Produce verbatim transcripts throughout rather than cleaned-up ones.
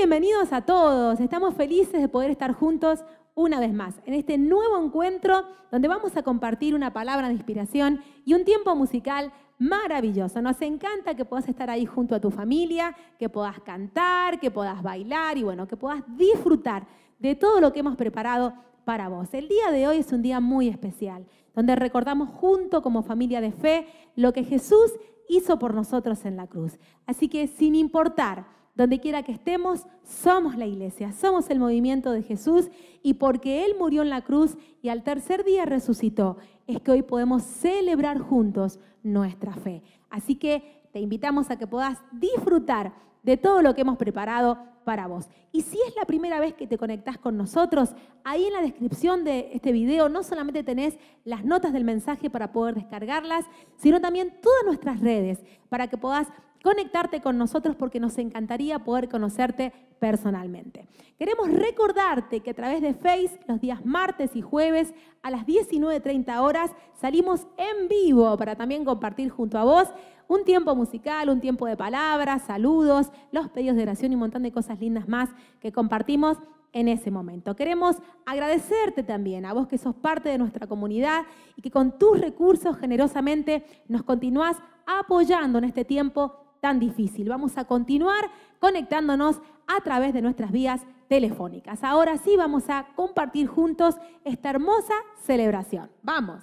bienvenidos a todos. Estamos felices de poder estar juntos una vez más en este nuevo encuentro donde vamos a compartir una palabra de inspiración y un tiempo musical maravilloso. Nos encanta que puedas estar ahí junto a tu familia, que puedas cantar, que puedas bailar y bueno, que puedas disfrutar de todo lo que hemos preparado para vos. El día de hoy es un día muy especial, donde recordamos junto como familia de fe lo que Jesús hizo por nosotros en la cruz. Así que sin importar donde quiera que estemos, somos la iglesia, somos el movimiento de Jesús y porque Él murió en la cruz y al tercer día resucitó, es que hoy podemos celebrar juntos nuestra fe. Así que te invitamos a que puedas disfrutar de todo lo que hemos preparado para vos. Y si es la primera vez que te conectás con nosotros, ahí en la descripción de este video no solamente tenés las notas del mensaje para poder descargarlas, sino también todas nuestras redes para que puedas conectarte con nosotros porque nos encantaría poder conocerte personalmente. Queremos recordarte que a través de Face, los días martes y jueves a las diecinueve treinta horas salimos en vivo para también compartir junto a vos un tiempo musical, un tiempo de palabras, saludos, los pedidos de oración y un montón de cosas lindas más que compartimos en ese momento. Queremos agradecerte también a vos que sos parte de nuestra comunidad y que con tus recursos generosamente nos continuás apoyando en este tiempo tan difícil. Vamos a continuar conectándonos a través de nuestras vías telefónicas. Ahora sí vamos a compartir juntos esta hermosa celebración. ¡Vamos!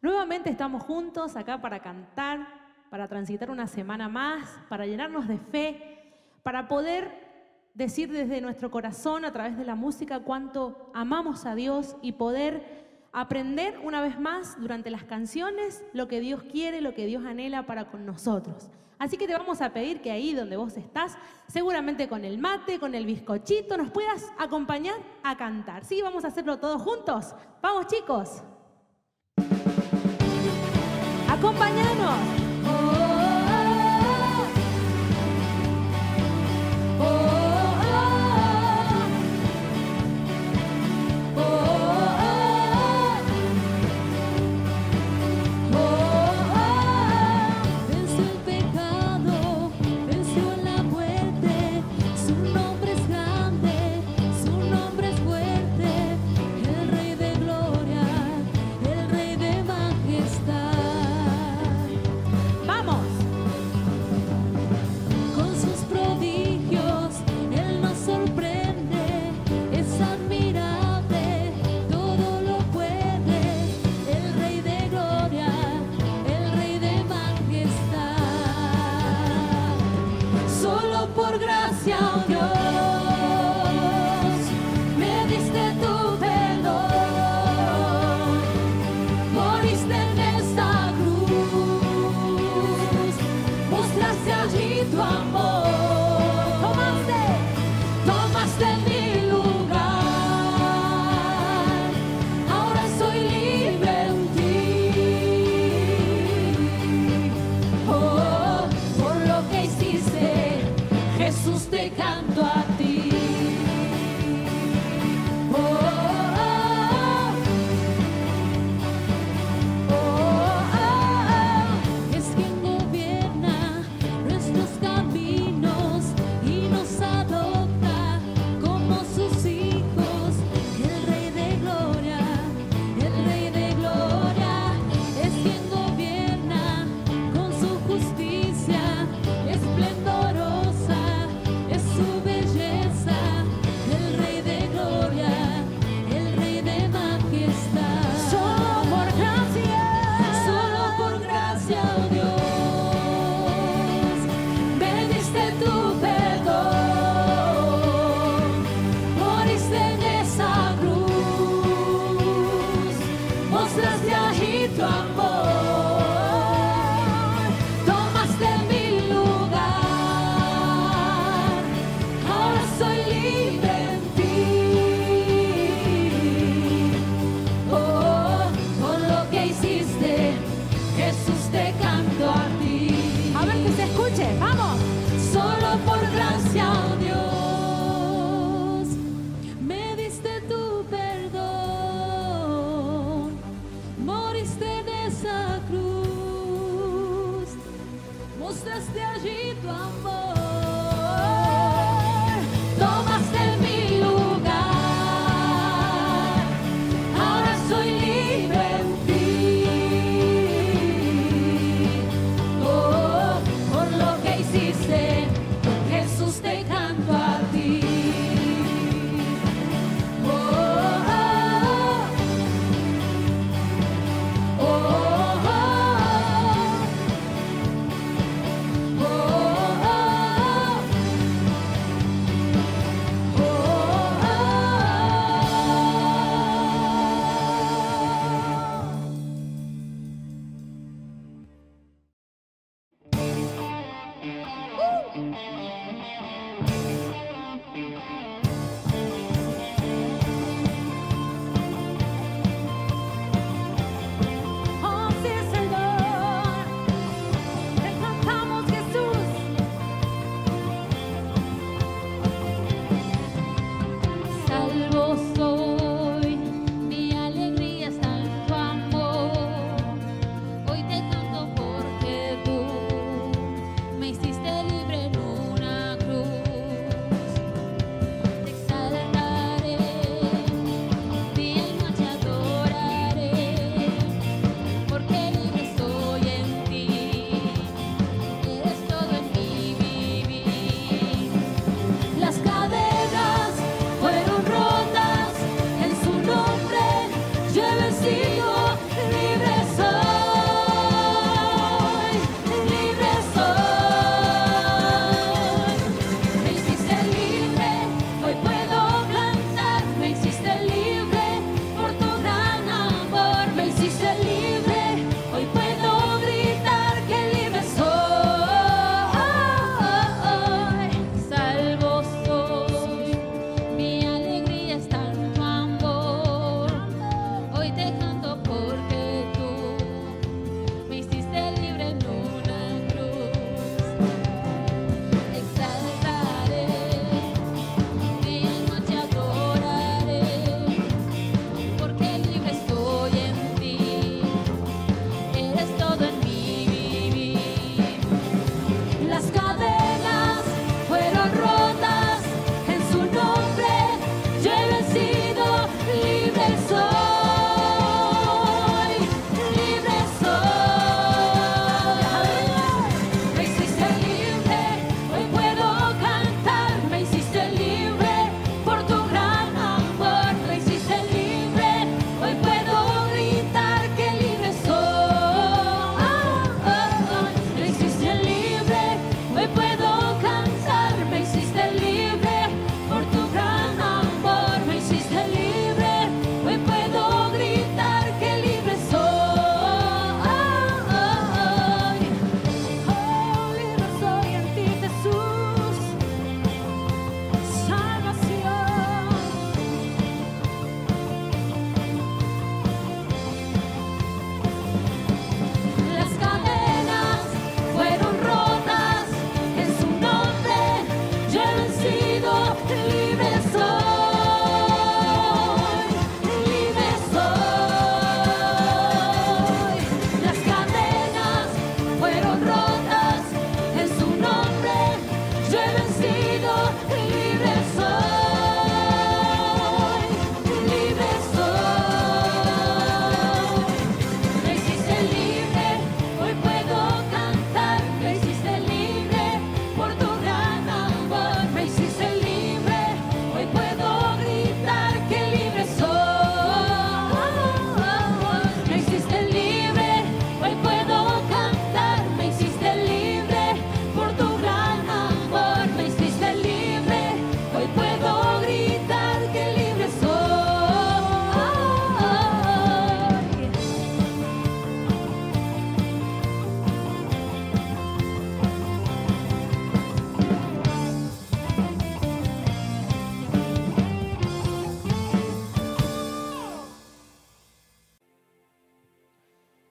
Nuevamente estamos juntos acá para cantar, para transitar una semana más, para llenarnos de fe, para poder decir desde nuestro corazón a través de la música cuánto amamos a Dios y poder aprender una vez más durante las canciones lo que Dios quiere, lo que Dios anhela para con nosotros. Así que te vamos a pedir que ahí donde vos estás, seguramente con el mate, con el bizcochito, nos puedas acompañar a cantar. ¿Sí? Vamos a hacerlo todos juntos. ¡Vamos, chicos! ¡Acompáñanos! Mostraste allí tu amor.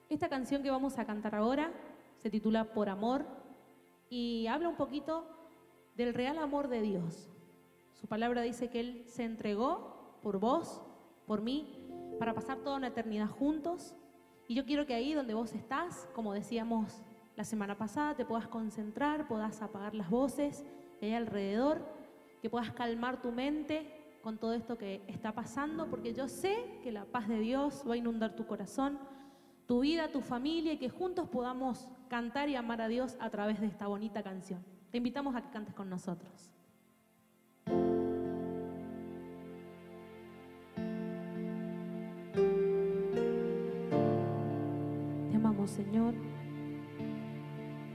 Esta canción que vamos a cantar ahora se titula Por Amor y habla un poquito del real amor de Dios. Su palabra dice que Él se entregó por vos, por mí, para pasar toda una eternidad juntos. Y yo quiero que ahí donde vos estás, como decíamos la semana pasada, te puedas concentrar, puedas apagar las voces que hay alrededor, que puedas calmar tu mente con todo esto que está pasando, porque yo sé que la paz de Dios va a inundar tu corazón, tu vida, tu familia, y que juntos podamos cantar y amar a Dios a través de esta bonita canción. Te invitamos a que cantes con nosotros. Te amamos, Señor.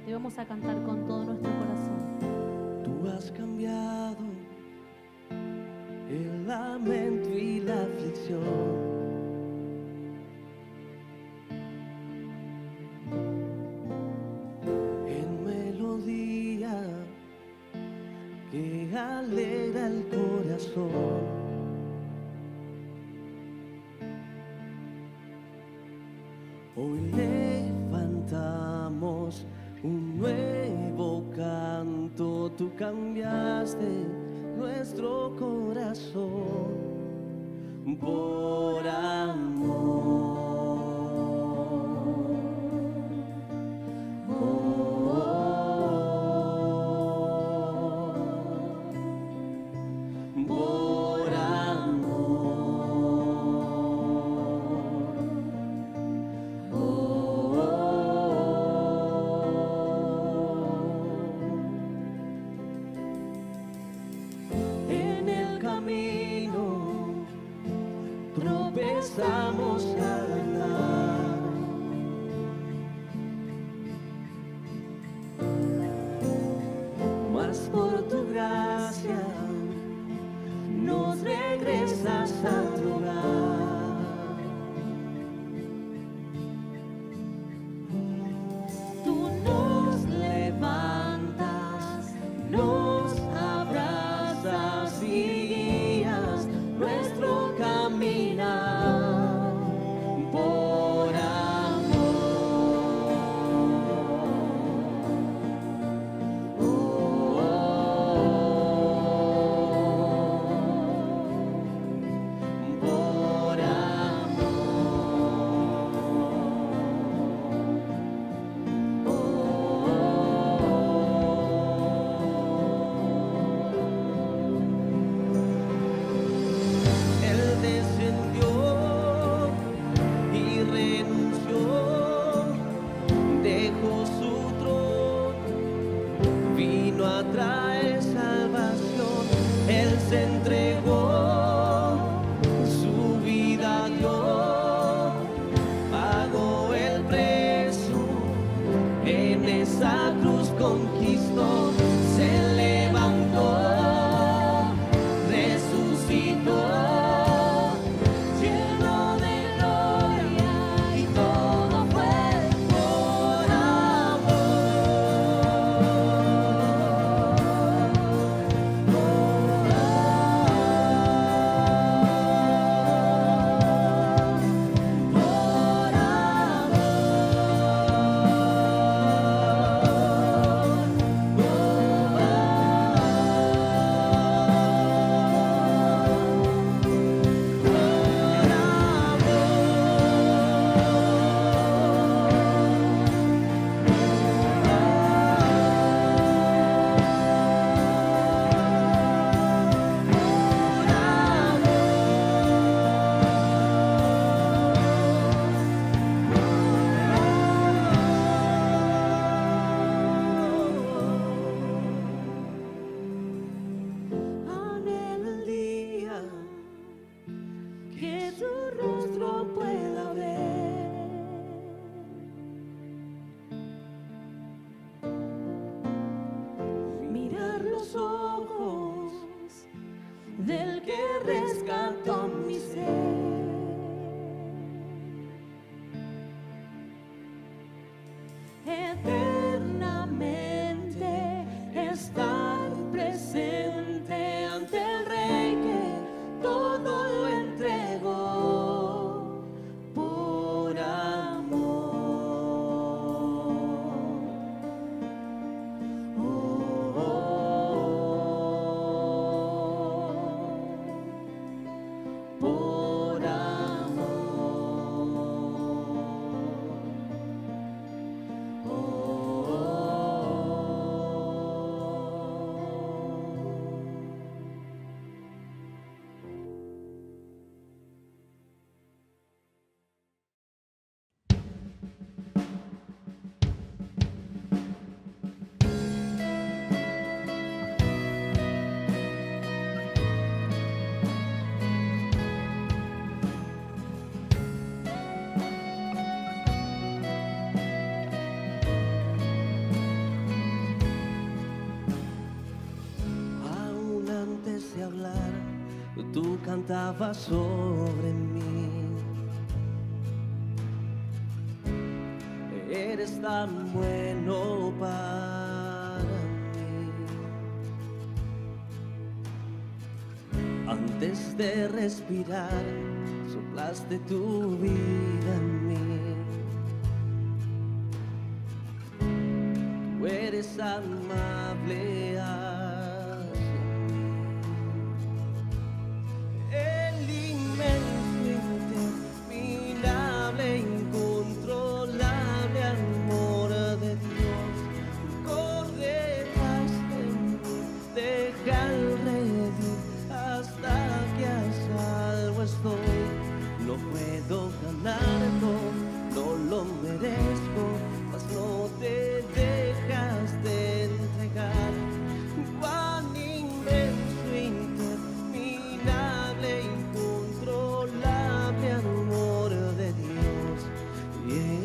Te vamos a cantar con todo nuestro corazón. Tú has cambiado el lamento y la aflicción. que alegra el corazón. Hoy levantamos un nuevo canto, tú cambiaste nuestro corazón por amor. Estamos a ganar. Mas por tu gracia nos regresas a tu hogar. Tú nos levantas, nos abrazas y guías nuestro caminar. Tú cantabas sobre mí. Eres tan bueno para mí. antes de respirar, soplaste tu vida en mí. Tú eres amable hacia mí. El inmenso, interminable, incontrolable amor de Dios, coordinaste en mí, dejarme ir hasta que a salvo estoy. No puedo ganarlo, no lo merezco, mas no te dejas de entregar. Cuán inmenso, interminable, incontrolable amor de Dios. Yeah.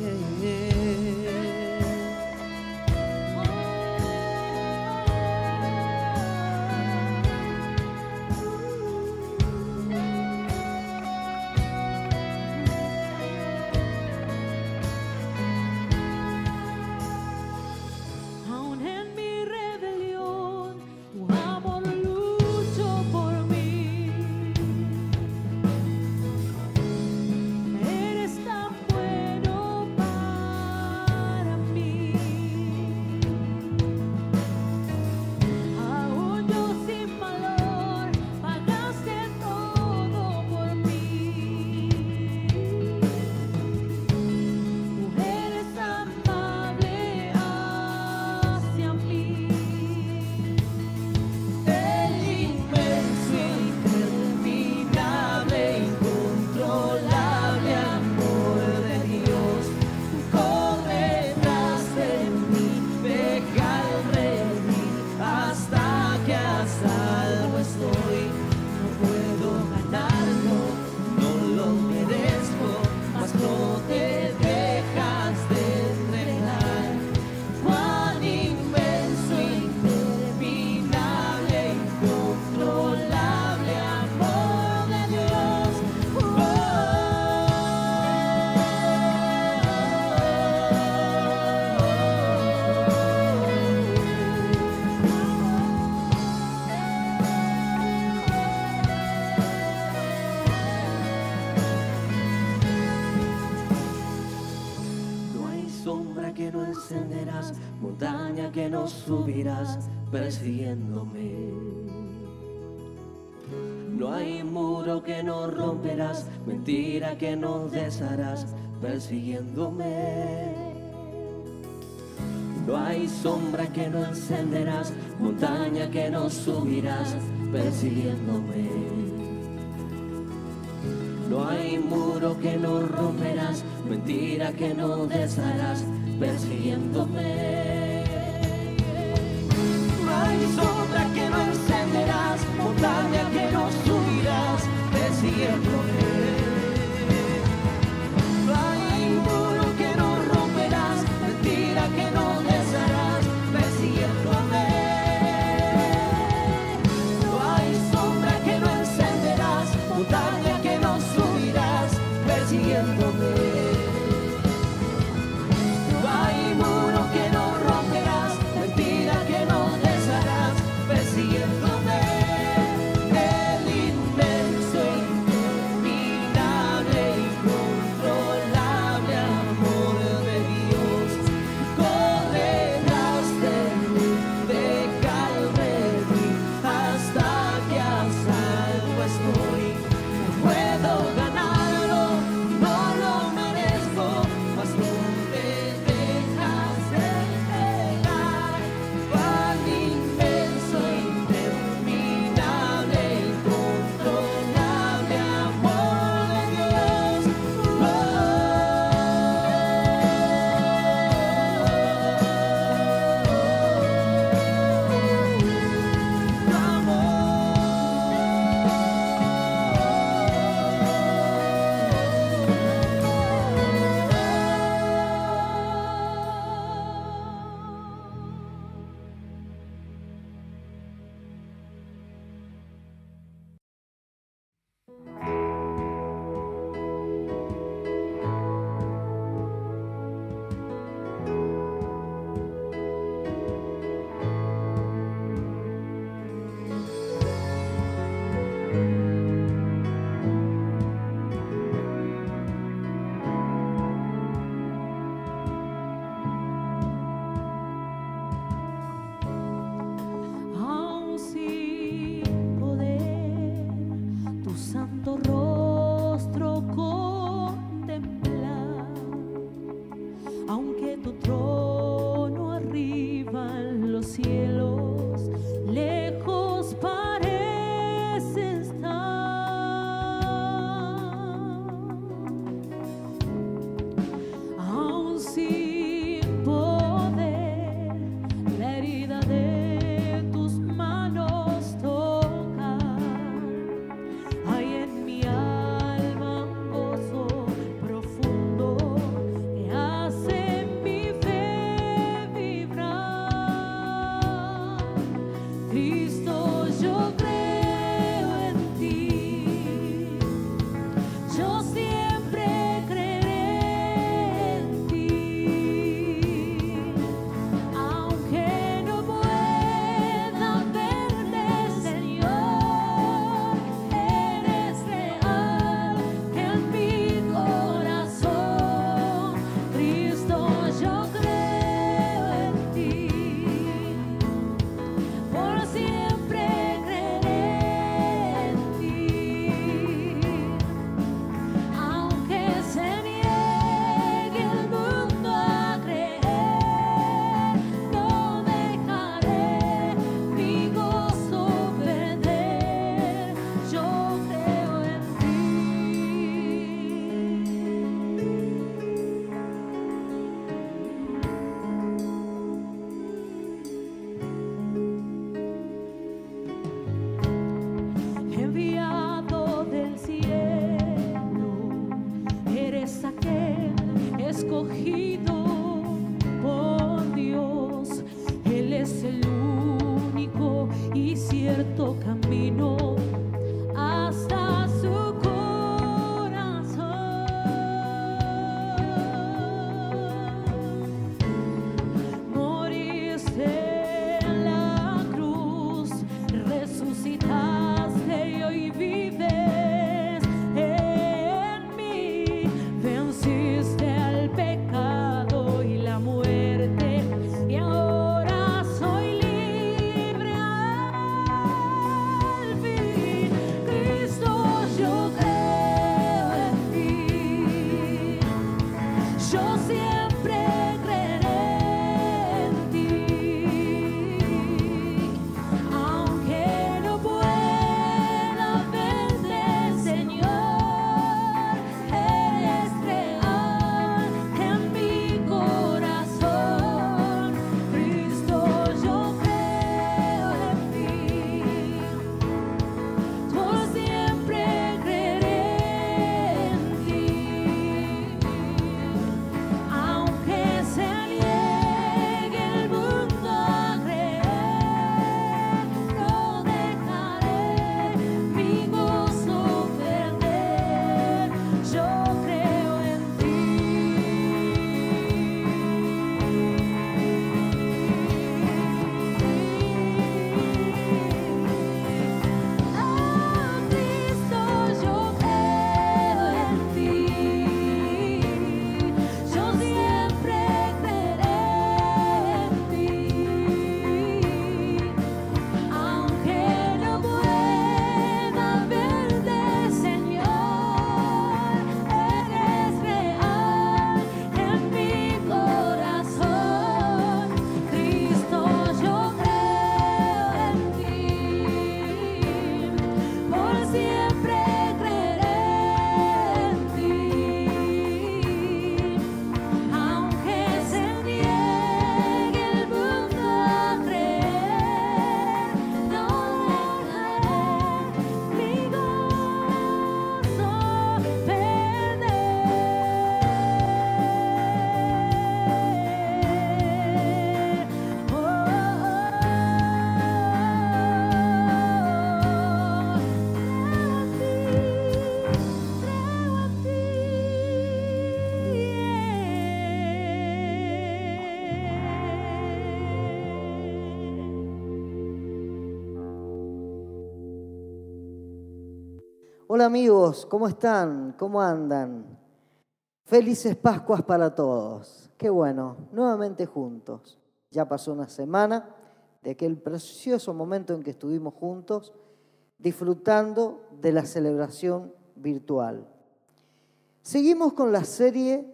Montaña que no subirás persiguiéndome. No hay muro que no romperás, mentira que no desharás persiguiéndome. No hay sombra que no encenderás, montaña que no subirás persiguiéndome. No hay muro que no romperás, mentira que no desharás persiguiéndome. No hay sombra que no encenderás, montaña que no subirás persiguiéndome. No hay muro que no romperás, mentira que no desharás persiguiéndome. No hay sombra que no encenderás, montaña que no subirás persiguiéndome. No hay muro que no romperás, mentira que no desharás. Hola amigos, ¿cómo están? ¿Cómo andan? Felices Pascuas para todos. Qué bueno, nuevamente juntos. Ya pasó una semana de aquel precioso momento en que estuvimos juntos disfrutando de la celebración virtual. Seguimos con la serie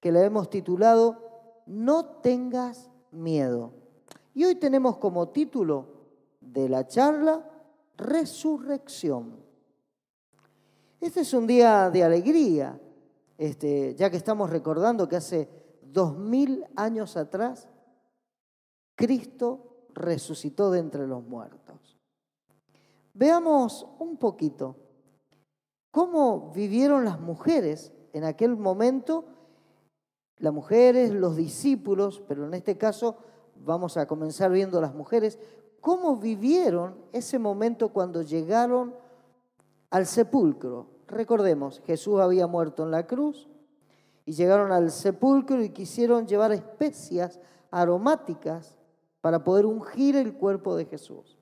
que la hemos titulado No tengas miedo. Y hoy tenemos como título de la charla Resurrección. Este es un día de alegría, este, ya que estamos recordando que hace dos mil años atrás Cristo resucitó de entre los muertos. Veamos un poquito cómo vivieron las mujeres en aquel momento, las mujeres, los discípulos, pero en este caso vamos a comenzar viendo las mujeres, cómo vivieron ese momento cuando llegaron al sepulcro. Recordemos, Jesús había muerto en la cruz y llegaron al sepulcro y quisieron llevar especias aromáticas para poder ungir el cuerpo de Jesús.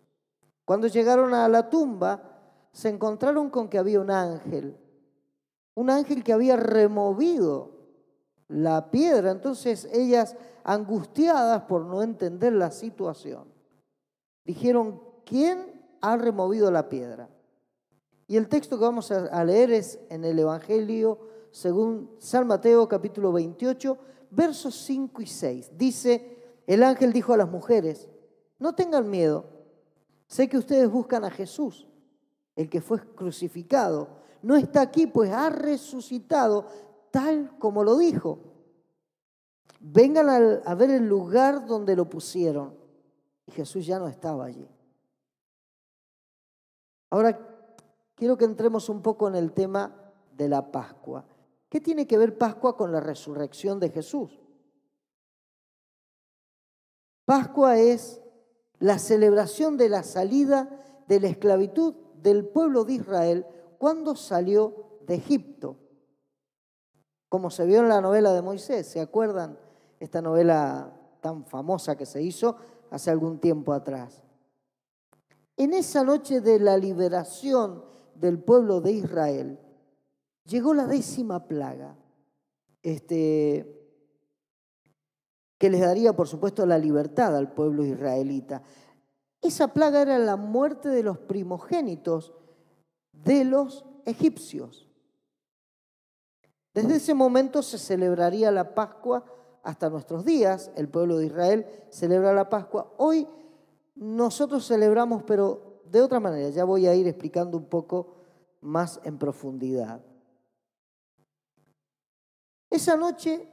Cuando llegaron a la tumba, se encontraron con que había un ángel, un ángel que había removido la piedra. Entonces ellas, angustiadas por no entender la situación, dijeron, ¿quién ha removido la piedra? Y el texto que vamos a leer es en el Evangelio según San Mateo, capítulo veintiocho, versos cinco y seis. Dice, el ángel dijo a las mujeres, no tengan miedo, sé que ustedes buscan a Jesús, el que fue crucificado. No está aquí, pues ha resucitado, tal como lo dijo. Vengan a ver el lugar donde lo pusieron. Y Jesús ya no estaba allí. Ahora, quiero que entremos un poco en el tema de la Pascua. ¿Qué tiene que ver Pascua con la resurrección de Jesús? Pascua es la celebración de la salida de la esclavitud del pueblo de Israel cuando salió de Egipto. Como se vio en la novela de Moisés, ¿se acuerdan? Esta novela tan famosa que se hizo hace algún tiempo atrás. En esa noche de la liberación del pueblo de Israel, llegó la décima plaga, este, que les daría, por supuesto, la libertad al pueblo israelita. Esa plaga era la muerte de los primogénitos de los egipcios. Desde ese momento se celebraría la Pascua hasta nuestros días. El pueblo de Israel celebra la Pascua. Hoy nosotros celebramos, pero de otra manera. Ya voy a ir explicando un poco más en profundidad. Esa noche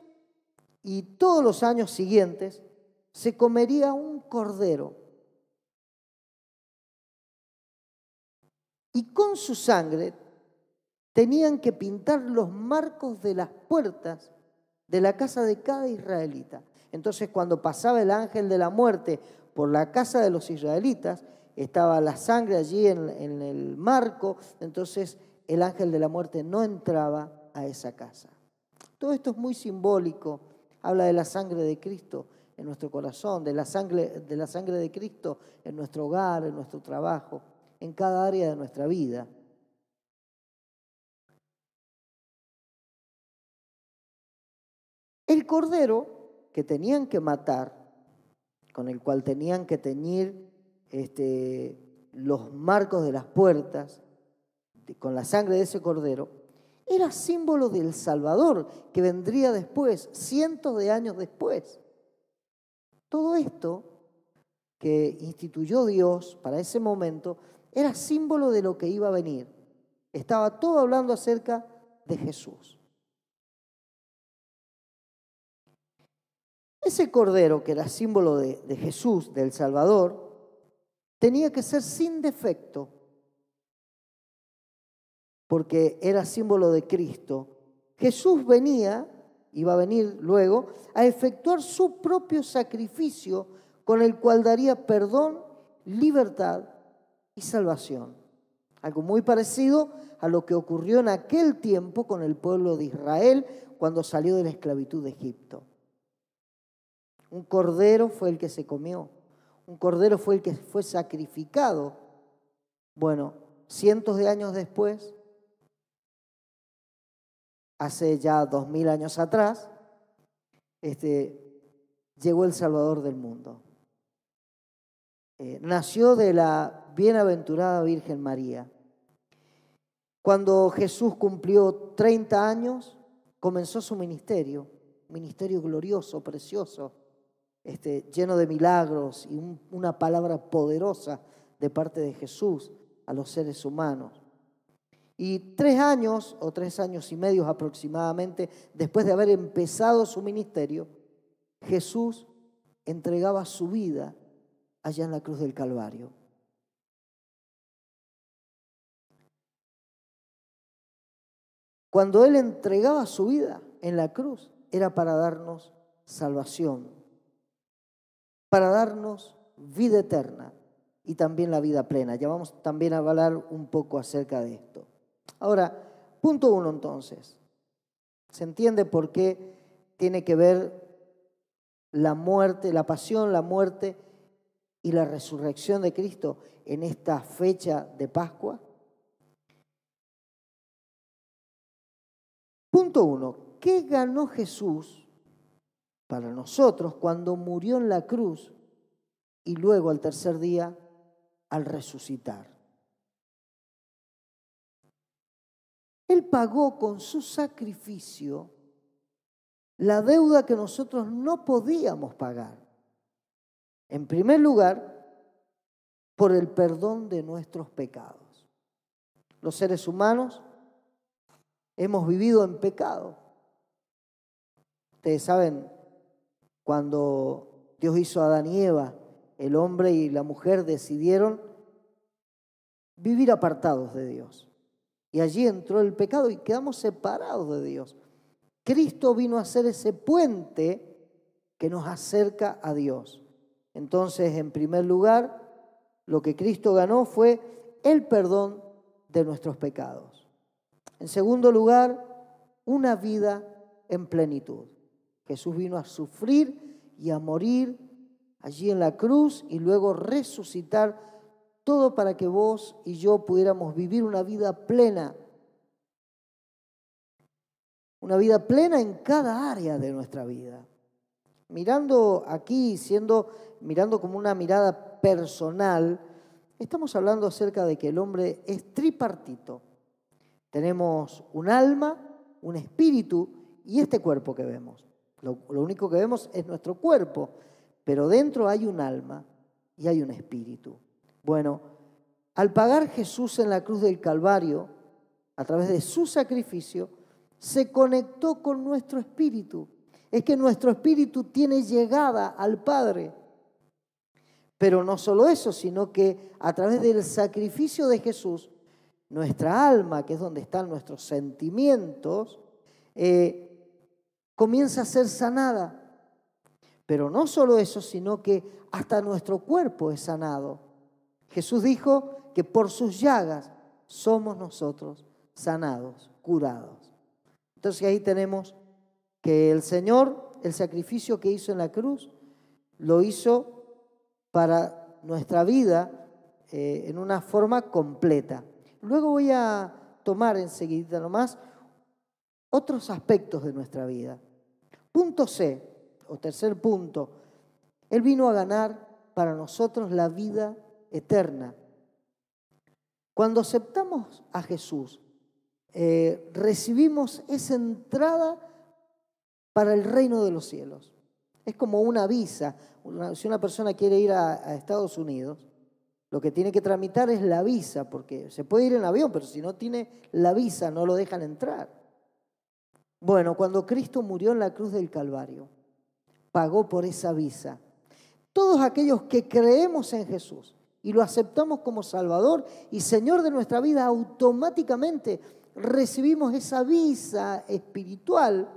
y todos los años siguientes se comería un cordero y con su sangre tenían que pintar los marcos de las puertas de la casa de cada israelita. Entonces, cuando pasaba el ángel de la muerte por la casa de los israelitas, estaba la sangre allí en, en el marco, entonces el ángel de la muerte no entraba a esa casa. Todo esto es muy simbólico, habla de la sangre de Cristo en nuestro corazón, de la sangre, de la sangre de Cristo en nuestro hogar, en nuestro trabajo, en cada área de nuestra vida. El cordero que tenían que matar, con el cual tenían que teñir este, los marcos de las puertas, con la sangre de ese cordero, era símbolo del Salvador, que vendría después, cientos de años después. Todo esto que instituyó Dios para ese momento era símbolo de lo que iba a venir. Estaba todo hablando acerca de Jesús. Ese cordero, que era símbolo de, de Jesús, del Salvador, tenía que ser sin defecto, porque era símbolo de Cristo. Jesús venía, iba a venir luego, a efectuar su propio sacrificio con el cual daría perdón, libertad y salvación. Algo muy parecido a lo que ocurrió en aquel tiempo con el pueblo de Israel cuando salió de la esclavitud de Egipto. Un cordero fue el que se comió, un cordero fue el que fue sacrificado. Bueno, cientos de años después, hace ya dos mil años atrás, este, llegó el Salvador del mundo. Eh, nació de la bienaventurada Virgen María. Cuando Jesús cumplió treinta años, comenzó su ministerio, un ministerio glorioso, precioso, Este, lleno de milagros y un, una palabra poderosa de parte de Jesús a los seres humanos. Y tres años o tres años y medio aproximadamente después de haber empezado su ministerio, Jesús entregaba su vida allá en la cruz del Calvario. Cuando Él entregaba su vida en la cruz era para darnos salvación, para darnos vida eterna y también la vida plena. Ya vamos también a hablar un poco acerca de esto. Ahora, punto uno entonces. Se entiende por qué tiene que ver la muerte, la pasión, la muerte y la resurrección de Cristo en esta fecha de Pascua. Punto uno. ¿Qué ganó Jesús para nosotros cuando murió en la cruz y luego al tercer día al resucitar? Él pagó con su sacrificio la deuda que nosotros no podíamos pagar. En primer lugar, por el perdón de nuestros pecados. Los seres humanos hemos vivido en pecado. Ustedes saben, cuando Dios hizo a Adán y Eva, el hombre y la mujer decidieron vivir apartados de Dios. Y allí entró el pecado y quedamos separados de Dios. Cristo vino a ser ese puente que nos acerca a Dios. Entonces, en primer lugar, lo que Cristo ganó fue el perdón de nuestros pecados. En segundo lugar, una vida en plenitud. Jesús vino a sufrir y a morir allí en la cruz y luego resucitar, todo para que vos y yo pudiéramos vivir una vida plena. Una vida plena en cada área de nuestra vida. Mirando aquí, siendo, mirando como una mirada personal, estamos hablando acerca de que el hombre es tripartito. Tenemos un alma, un espíritu y este cuerpo que vemos. Lo, lo único que vemos es nuestro cuerpo, pero dentro hay un alma y hay un espíritu. Bueno, al pagar Jesús en la cruz del Calvario, a través de su sacrificio, se conectó con nuestro espíritu. Es que nuestro espíritu tiene llegada al Padre. Pero no solo eso, sino que a través del sacrificio de Jesús, nuestra alma, que es donde están nuestros sentimientos, eh, comienza a ser sanada. Pero no solo eso, sino que hasta nuestro cuerpo es sanado. Jesús dijo que por sus llagas somos nosotros sanados, curados. Entonces ahí tenemos que el Señor, el sacrificio que hizo en la cruz, lo hizo para nuestra vida eh, en una forma completa. Luego voy a tomar enseguida nomás otros aspectos de nuestra vida. Punto C, o tercer punto, Él vino a ganar para nosotros la vida eterna. Cuando aceptamos a Jesús, eh, recibimos esa entrada para el reino de los cielos. Es como una visa. Una, si una persona quiere ir a, a Estados Unidos, lo que tiene que tramitar es la visa, porque se puede ir en avión, pero si no tiene la visa no lo dejan entrar. Bueno, cuando Cristo murió en la cruz del Calvario, pagó por esa visa. Todos aquellos que creemos en Jesús y lo aceptamos como Salvador y Señor de nuestra vida, automáticamente recibimos esa visa espiritual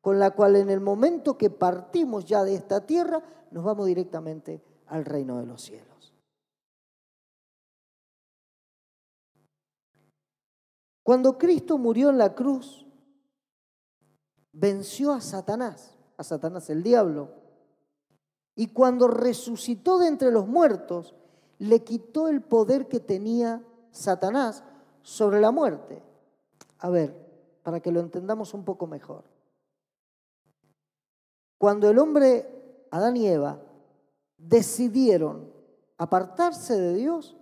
con la cual en el momento que partimos ya de esta tierra nos vamos directamente al reino de los cielos. Cuando Cristo murió en la cruz, venció a Satanás, a Satanás el diablo. Y cuando resucitó de entre los muertos, le quitó el poder que tenía Satanás sobre la muerte. A ver, para que lo entendamos un poco mejor. Cuando el hombre, Adán y Eva, decidieron apartarse de Dios,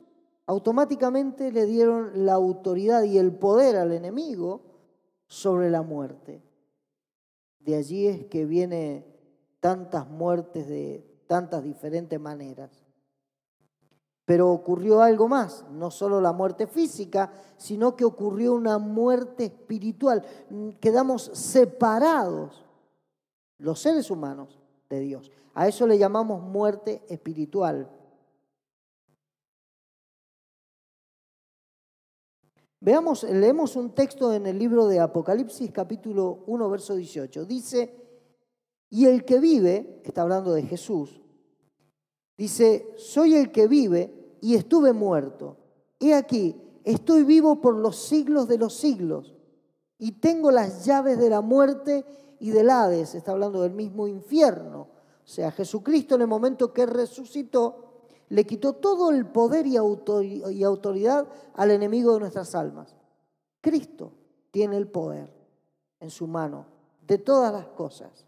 automáticamente le dieron la autoridad y el poder al enemigo sobre la muerte. De allí es que vienen tantas muertes de tantas diferentes maneras. Pero ocurrió algo más, no solo la muerte física, sino que ocurrió una muerte espiritual. Quedamos separados los seres humanos de Dios. A eso le llamamos muerte espiritual. Veamos, leemos un texto en el libro de Apocalipsis, capítulo uno, verso dieciocho. Dice, y el que vive, está hablando de Jesús, dice, soy el que vive y estuve muerto. He aquí, estoy vivo por los siglos de los siglos y tengo las llaves de la muerte y del Hades. Está hablando del mismo infierno. O sea, Jesucristo en el momento que resucitó, le quitó todo el poder y autoridad al enemigo de nuestras almas. Cristo tiene el poder en su mano de todas las cosas.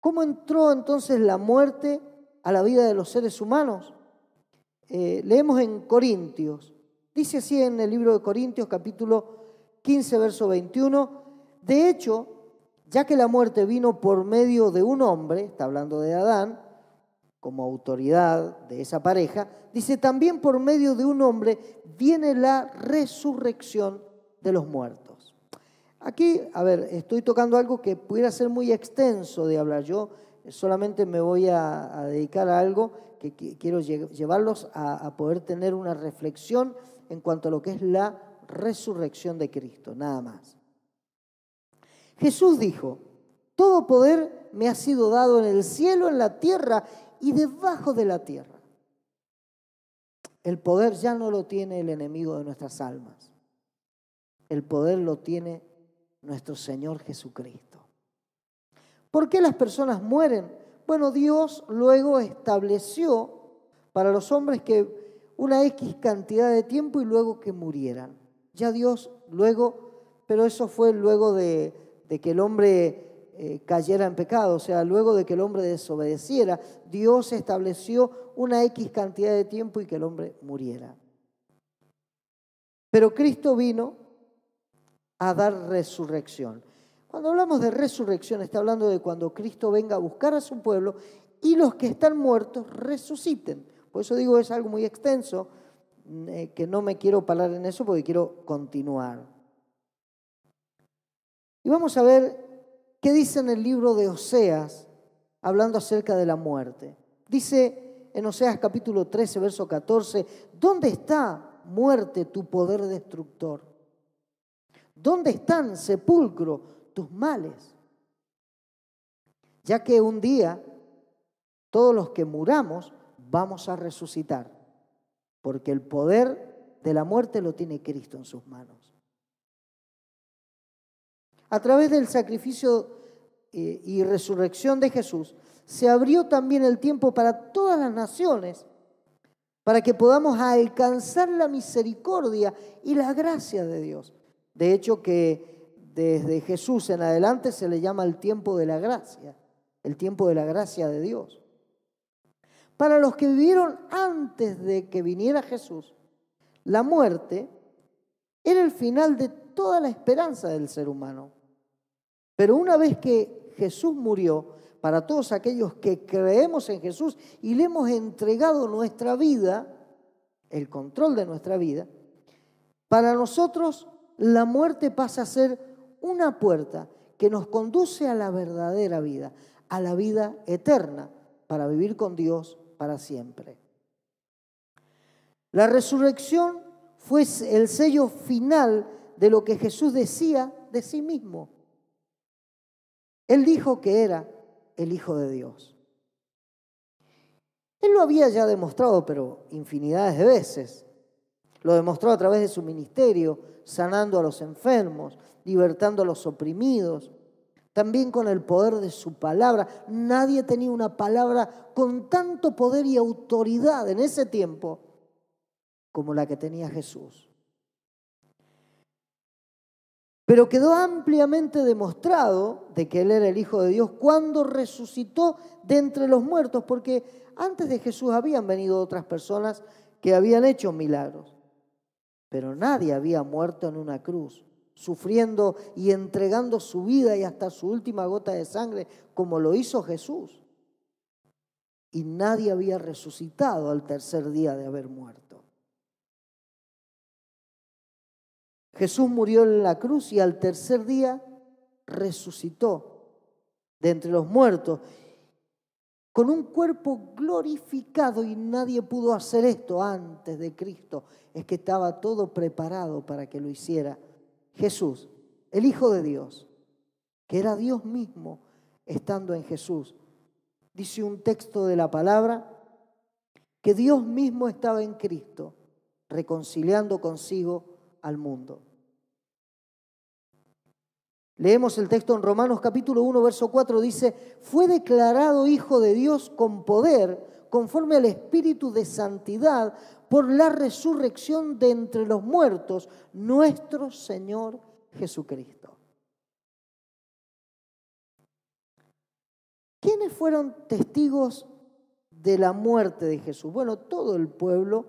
¿Cómo entró entonces la muerte a la vida de los seres humanos? Eh, leemos en Corintios. Dice así en el libro de Corintios, capítulo quince, verso veintiuno. De hecho, ya que la muerte vino por medio de un hombre, está hablando de Adán, como autoridad de esa pareja, dice, también por medio de un hombre viene la resurrección de los muertos. Aquí, a ver, estoy tocando algo que pudiera ser muy extenso de hablar. Yo solamente me voy a, a dedicar a algo que qu- quiero lle- llevarlos a, a poder tener una reflexión en cuanto a lo que es la resurrección de Cristo, nada más. Jesús dijo, todo poder me ha sido dado en el cielo, en la tierra y debajo de la tierra. El poder ya no lo tiene el enemigo de nuestras almas. El poder lo tiene nuestro Señor Jesucristo. ¿Por qué las personas mueren? Bueno, Dios luego estableció para los hombres que una X cantidad de tiempo y luego que murieran. Ya Dios luego, pero eso fue luego de, de que el hombre eh, cayera en pecado, o sea, luego de que el hombre desobedeciera, Dios estableció una X cantidad de tiempo y que el hombre muriera. Pero Cristo vino a dar resurrección. Cuando hablamos de resurrección, está hablando de cuando Cristo venga a buscar a su pueblo y los que están muertos resuciten. Por eso digo, es algo muy extenso, eh, que no me quiero parar en eso porque quiero continuar. Y vamos a ver qué dice en el libro de Oseas, hablando acerca de la muerte. Dice en Oseas capítulo trece, verso catorce, ¿dónde está, muerte, tu poder destructor? ¿Dónde están, sepulcro, tus males? Ya que un día todos los que muramos vamos a resucitar, porque el poder de la muerte lo tiene Cristo en sus manos. A través del sacrificio y resurrección de Jesús, se abrió también el tiempo para todas las naciones, para que podamos alcanzar la misericordia y la gracia de Dios. De hecho, que desde Jesús en adelante se le llama el tiempo de la gracia, el tiempo de la gracia de Dios. Para los que vivieron antes de que viniera Jesús, la muerte era el final de toda la esperanza del ser humano. Pero una vez que Jesús murió, para todos aquellos que creemos en Jesús y le hemos entregado nuestra vida, el control de nuestra vida, para nosotros la muerte pasa a ser una puerta que nos conduce a la verdadera vida, a la vida eterna, para vivir con Dios para siempre. La resurrección fue el sello final de lo que Jesús decía de sí mismo. Él dijo que era el Hijo de Dios. Él lo había ya demostrado, pero infinidades de veces. Lo demostró a través de su ministerio, sanando a los enfermos, libertando a los oprimidos. También con el poder de su palabra. Nadie tenía una palabra con tanto poder y autoridad en ese tiempo como la que tenía Jesús. Pero quedó ampliamente demostrado de que Él era el Hijo de Dios cuando resucitó de entre los muertos, porque antes de Jesús habían venido otras personas que habían hecho milagros, pero nadie había muerto en una cruz, sufriendo y entregando su vida y hasta su última gota de sangre, como lo hizo Jesús. Y nadie había resucitado al tercer día de haber muerto. Jesús murió en la cruz y al tercer día resucitó de entre los muertos, con un cuerpo glorificado, y nadie pudo hacer esto antes de Cristo. Es que estaba todo preparado para que lo hiciera Jesús, el Hijo de Dios, que era Dios mismo estando en Jesús. Dice un texto de la palabra que Dios mismo estaba en Cristo, reconciliando consigo al mundo. Leemos el texto en Romanos capítulo uno, verso cuatro, dice: fue declarado Hijo de Dios con poder, conforme al Espíritu de santidad, por la resurrección de entre los muertos, nuestro Señor Jesucristo. ¿Quiénes fueron testigos de la muerte de Jesús? Bueno, todo el pueblo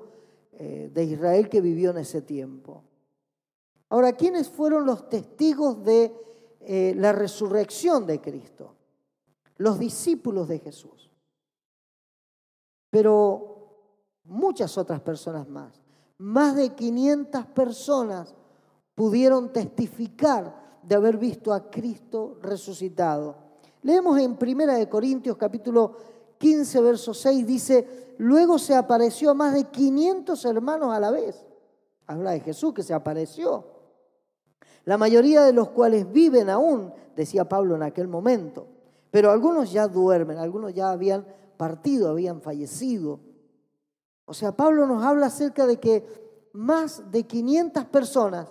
eh, de Israel que vivió en ese tiempo. Ahora, ¿quiénes fueron los testigos de eh, la resurrección de Cristo? Los discípulos de Jesús. Pero muchas otras personas más. Más de quinientas personas pudieron testificar de haber visto a Cristo resucitado. Leemos en Primera de Corintios capítulo quince, verso seis, dice: luego se apareció a más de quinientos hermanos a la vez. Habla de Jesús que se apareció. La mayoría de los cuales viven aún, decía Pablo en aquel momento, pero algunos ya duermen, algunos ya habían partido, habían fallecido. O sea, Pablo nos habla acerca de que más de quinientas personas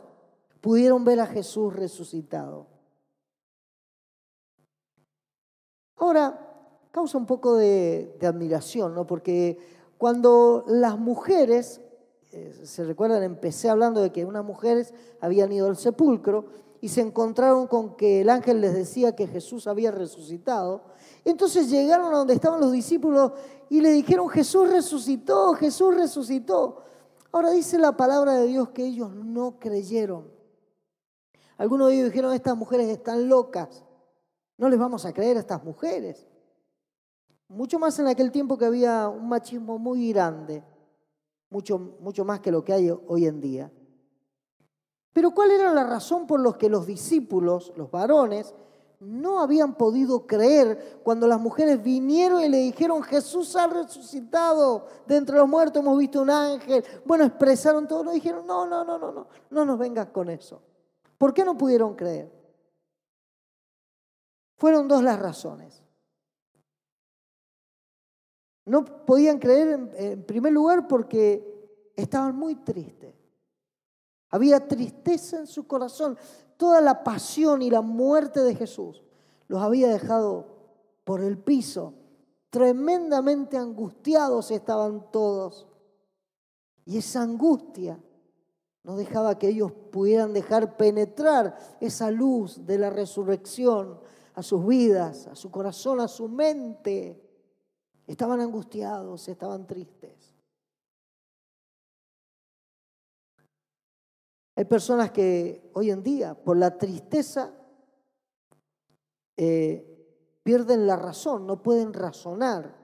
pudieron ver a Jesús resucitado. Ahora, causa un poco de, de admiración, ¿no? Porque cuando las mujeres, eh, se recuerdan, empecé hablando de que unas mujeres habían ido al sepulcro y se encontraron con que el ángel les decía que Jesús había resucitado. Entonces llegaron a donde estaban los discípulos y le dijeron: Jesús resucitó, Jesús resucitó. Ahora dice la palabra de Dios que ellos no creyeron. Algunos de ellos dijeron: estas mujeres están locas, no les vamos a creer a estas mujeres. Mucho más en aquel tiempo, que había un machismo muy grande, mucho, mucho más que lo que hay hoy en día. Pero ¿cuál era la razón por la que los discípulos, los varones, no habían podido creer cuando las mujeres vinieron y le dijeron: Jesús ha resucitado de entre los muertos, hemos visto un ángel? Bueno, expresaron todo, no dijeron: no, no, no, no, no, no nos vengas con eso. ¿Por qué no pudieron creer? Fueron dos las razones. No podían creer, en primer lugar, porque estaban muy tristes. Había tristeza en su corazón. Toda la pasión y la muerte de Jesús los había dejado por el piso. Tremendamente angustiados estaban todos. Y esa angustia no dejaba que ellos pudieran dejar penetrar esa luz de la resurrección a sus vidas, a su corazón, a su mente. Estaban angustiados, estaban tristes. Hay personas que hoy en día, por la tristeza, eh, pierden la razón, no pueden razonar.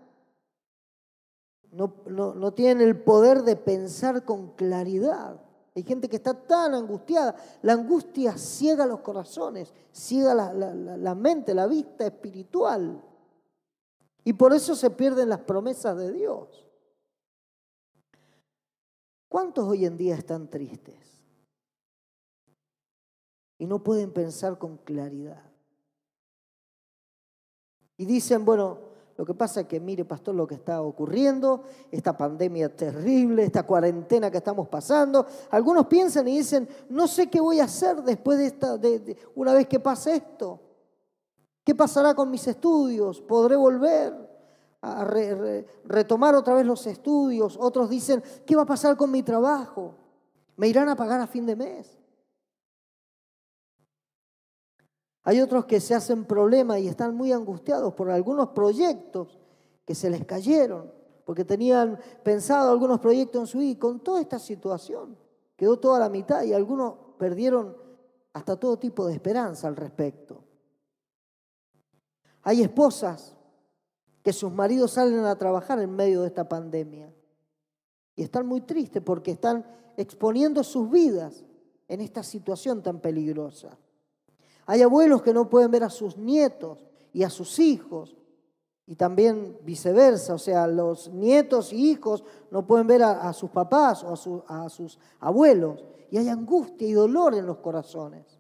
No, no, no tienen el poder de pensar con claridad. Hay gente que está tan angustiada. La angustia ciega los corazones, ciega la, la, la, la mente, la vista espiritual. Y por eso se pierden las promesas de Dios. ¿Cuántos hoy en día están tristes? Y no pueden pensar con claridad. Y dicen: bueno, lo que pasa es que, mire, pastor, lo que está ocurriendo, esta pandemia terrible, esta cuarentena que estamos pasando. Algunos piensan y dicen: no sé qué voy a hacer después de esta, de, de, una vez que pase esto. ¿Qué pasará con mis estudios? ¿Podré volver a re, re, retomar otra vez los estudios? Otros dicen: ¿qué va a pasar con mi trabajo? ¿Me irán a pagar a fin de mes? Hay otros que se hacen problemas y están muy angustiados por algunos proyectos que se les cayeron, porque tenían pensado algunos proyectos en su vida, y con toda esta situación quedó toda la mitad, y algunos perdieron hasta todo tipo de esperanza al respecto. Hay esposas que sus maridos salen a trabajar en medio de esta pandemia y están muy tristes porque están exponiendo sus vidas en esta situación tan peligrosa. Hay abuelos que no pueden ver a sus nietos y a sus hijos, y también viceversa, o sea, los nietos y hijos no pueden ver a, a sus papás o a, su, a sus abuelos, y hay angustia y dolor en los corazones.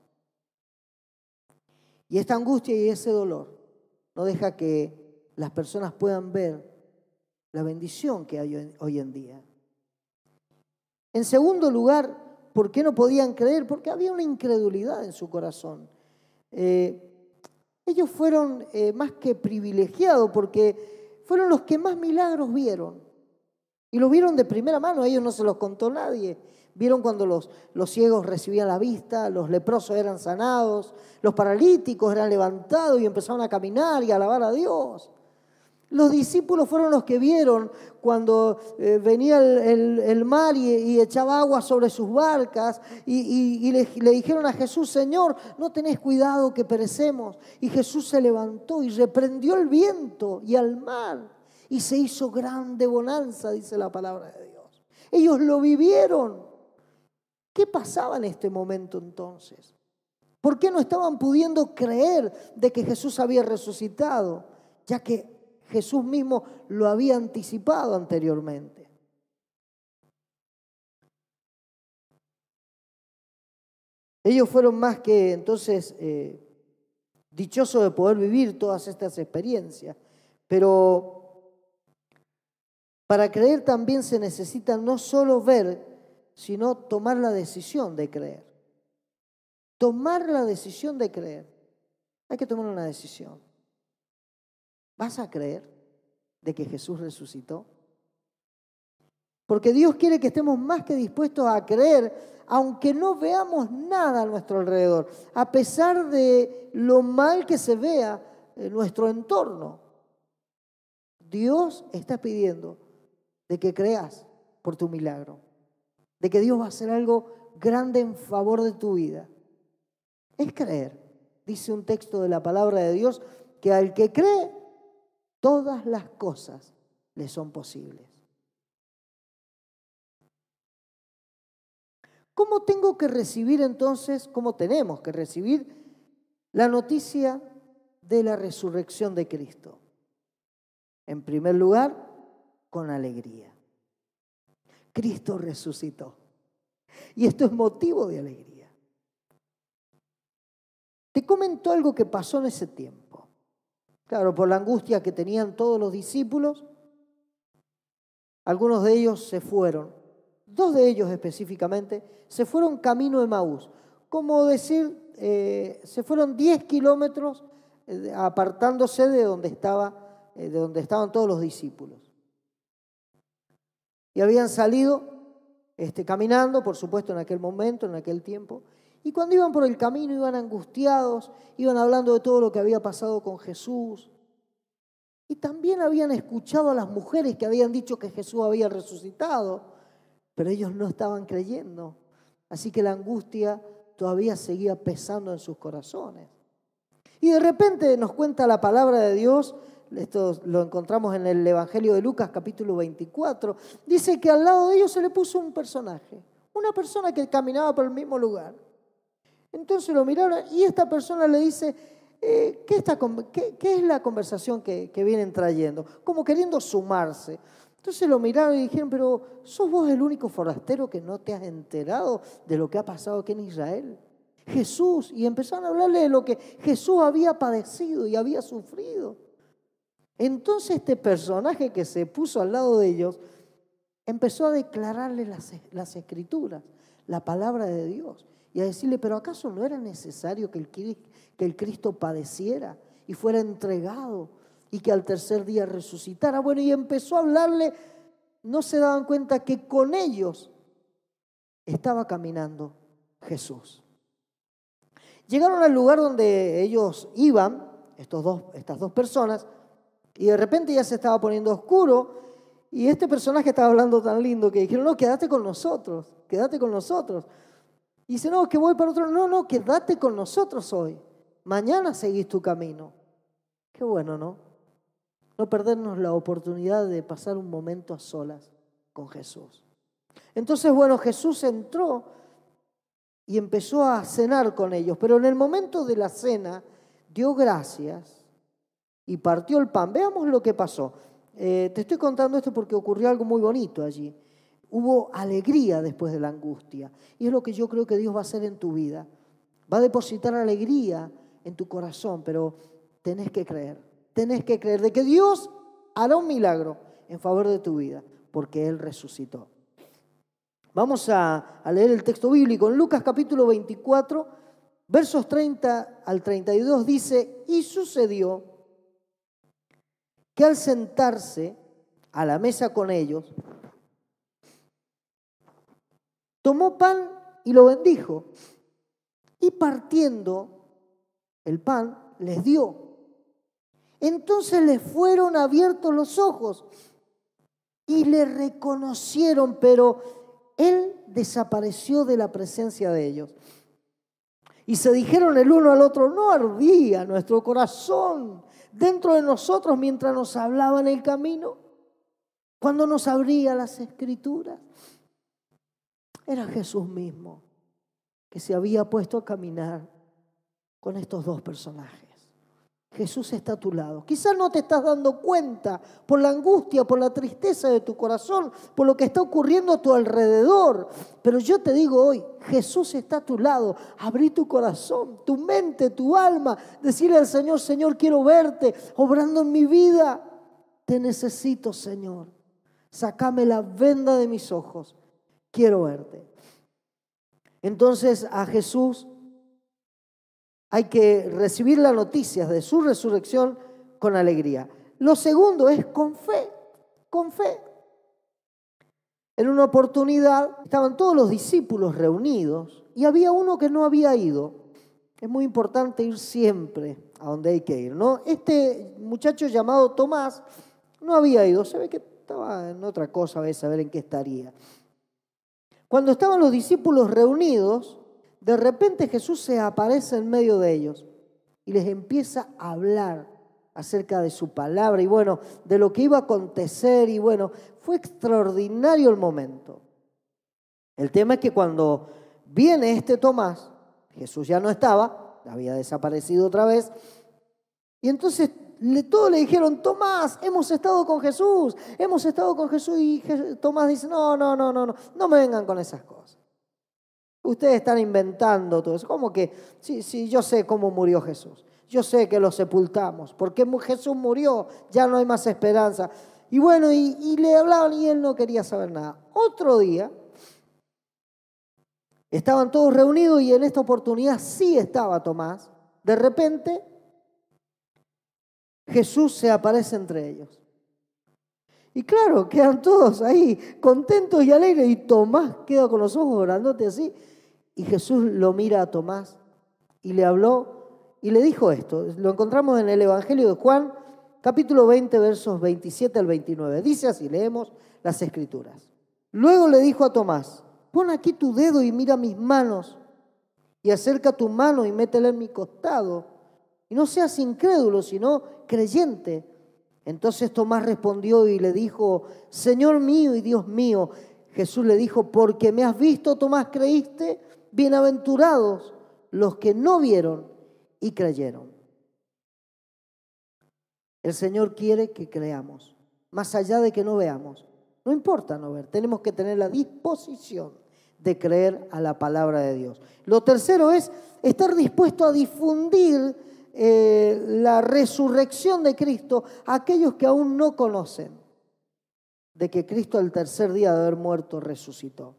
Y esta angustia y ese dolor no deja que las personas puedan ver la bendición que hay hoy en día. En segundo lugar, ¿por qué no podían creer? Porque había una incredulidad en su corazón. Eh, ellos fueron eh, más que privilegiados, porque fueron los que más milagros vieron. Y los vieron de primera mano, a ellos no se los contó nadie. Vieron cuando los, los ciegos recibían la vista, los leprosos eran sanados, los paralíticos eran levantados y empezaron a caminar y a alabar a Dios. Los discípulos fueron los que vieron cuando eh, venía el, el, el mar y, y echaba agua sobre sus barcas, y, y, y le, le dijeron a Jesús: Señor, no tenés cuidado que perecemos. Y Jesús se levantó y reprendió el viento y al mar, y se hizo grande bonanza, dice la palabra de Dios. Ellos lo vivieron. ¿Qué pasaba en este momento entonces? ¿Por qué no estaban pudiendo creer de que Jesús había resucitado? Ya que Jesús mismo lo había anticipado anteriormente. Ellos fueron más que entonces eh, dichosos de poder vivir todas estas experiencias, pero Para creer también se necesita no solo ver, sino tomar la decisión de creer. Tomar la decisión de creer. Hay que tomar una decisión. ¿Vas a creer de que Jesús resucitó? Porque Dios quiere que estemos más que dispuestos a creer, aunque no veamos nada a nuestro alrededor, a pesar de lo mal que se vea en nuestro entorno. Dios está pidiendo de que creas por tu milagro, de que Dios va a hacer algo grande en favor de tu vida. Es creer. Dice un texto de la palabra de Dios que al que cree, todas las cosas le son posibles. ¿Cómo tengo que recibir entonces, cómo tenemos que recibir la noticia de la resurrección de Cristo? En primer lugar, con alegría. Cristo resucitó. Y esto es motivo de alegría. Te comento algo que pasó en ese tiempo. Claro, por la angustia que tenían todos los discípulos, algunos de ellos se fueron. Dos de ellos específicamente se fueron camino de Emaús. Como decir, eh, se fueron diez kilómetros apartándose de donde, estaba, eh, de donde estaban todos los discípulos. Y habían salido este, caminando, por supuesto, en aquel momento, en aquel tiempo. Y cuando iban por el camino, iban angustiados, iban hablando de todo lo que había pasado con Jesús. Y también habían escuchado a las mujeres que habían dicho que Jesús había resucitado. Pero ellos no estaban creyendo, así que la angustia todavía seguía pesando en sus corazones. Y de repente nos cuenta la palabra de Dios, esto lo encontramos en el Evangelio de Lucas capítulo veinticuatro, dice que al lado de ellos se le puso un personaje, una persona que caminaba por el mismo lugar. Entonces lo miraron y esta persona le dice, eh, ¿qué, está, qué, ¿qué es la conversación que, que vienen trayendo? Como queriendo sumarse. Entonces lo miraron y dijeron, pero ¿sos vos el único forastero que no te has enterado de lo que ha pasado aquí en Israel? Jesús, y empezaron a hablarle de lo que Jesús había padecido y había sufrido. Entonces este personaje que se puso al lado de ellos empezó a declararle las, las Escrituras, la palabra de Dios, y a decirle, pero ¿acaso no era necesario que el, que el Cristo padeciera y fuera entregado? Y que al tercer día resucitara. Bueno, y empezó a hablarle, no se daban cuenta que con ellos estaba caminando Jesús. Llegaron al lugar donde ellos iban, estos dos, estas dos personas, y de repente ya se estaba poniendo oscuro, y este personaje estaba hablando tan lindo que dijeron, no, quédate con nosotros, quédate con nosotros. Y dice, no, que voy para otro, no, no, quédate con nosotros hoy, mañana seguís tu camino. Qué bueno, ¿no? No perdernos la oportunidad de pasar un momento a solas con Jesús. Entonces, bueno, Jesús entró y empezó a cenar con ellos, pero en el momento de la cena dio gracias y partió el pan. Veamos lo que pasó. Eh, te estoy contando esto porque ocurrió algo muy bonito allí. Hubo alegría después de la angustia, y es lo que yo creo que Dios va a hacer en tu vida. Va a depositar alegría en tu corazón, pero tenés que creer. Tenés que creer de que Dios hará un milagro en favor de tu vida, porque Él resucitó. Vamos a, a leer el texto bíblico. En Lucas capítulo veinticuatro, versos treinta al treinta y dos, dice, y sucedió que al sentarse a la mesa con ellos, tomó pan y lo bendijo, y partiendo el pan, les dio. Entonces les fueron abiertos los ojos y le reconocieron, pero él desapareció de la presencia de ellos. Y se dijeron el uno al otro, no ardía nuestro corazón dentro de nosotros mientras nos hablaba en el camino, cuando nos abría las Escrituras. Era Jesús mismo que se había puesto a caminar con estos dos personajes. Jesús está a tu lado. Quizás no te estás dando cuenta por la angustia, por la tristeza de tu corazón, por lo que está ocurriendo a tu alrededor. Pero yo te digo hoy, Jesús está a tu lado. Abrí tu corazón, tu mente, tu alma. Decirle al Señor, Señor, quiero verte obrando en mi vida. Te necesito, Señor. sacame la venda de mis ojos, quiero verte. Entonces a Jesús hay que recibir las noticias de su resurrección con alegría. Lo segundo es con fe, con fe. En una oportunidad estaban todos los discípulos reunidos y había uno que no había ido. Es muy importante ir siempre a donde hay que ir, ¿no? Este muchacho llamado Tomás no había ido, se ve que estaba en otra cosa, a saber en qué estaría. Cuando estaban los discípulos reunidos, de repente Jesús se aparece en medio de ellos y les empieza a hablar acerca de su palabra y bueno, de lo que iba a acontecer y bueno, fue extraordinario el momento. El tema es que cuando viene este Tomás, Jesús ya no estaba, había desaparecido otra vez. Y entonces le, todos le dijeron, Tomás, hemos estado con Jesús, hemos estado con Jesús. Y Je- Tomás dice, no, no, no, no, no, no me vengan con esas cosas. Ustedes están inventando todo eso. ¿Cómo que? Sí, sí, yo sé cómo murió Jesús. Yo sé que lo sepultamos, porque Jesús murió, ya no hay más esperanza. Y bueno, y, y le hablaban y él no quería saber nada. Otro día, estaban todos reunidos y en esta oportunidad sí estaba Tomás. De repente, Jesús se aparece entre ellos. Y claro, quedan todos ahí contentos y alegres. Y Tomás queda con los ojos grandotes así. Y Jesús lo mira a Tomás y le habló y le dijo esto. Lo encontramos en el Evangelio de Juan, capítulo veinte, versos veintisiete al veintinueve. Dice así, leemos las Escrituras. Luego le dijo a Tomás, pon aquí tu dedo y mira mis manos, y acerca tu mano y métela en mi costado, y no seas incrédulo, sino creyente. Entonces Tomás respondió y le dijo, Señor mío y Dios mío. Jesús le dijo, porque me has visto, Tomás, creíste, bienaventurados los que no vieron y creyeron. El Señor quiere que creamos, más allá de que no veamos. No importa no ver, tenemos que tener la disposición de creer a la palabra de Dios. Lo tercero es estar dispuesto a difundir eh, la resurrección de Cristo a aquellos que aún no conocen de que Cristo al tercer día de haber muerto resucitó.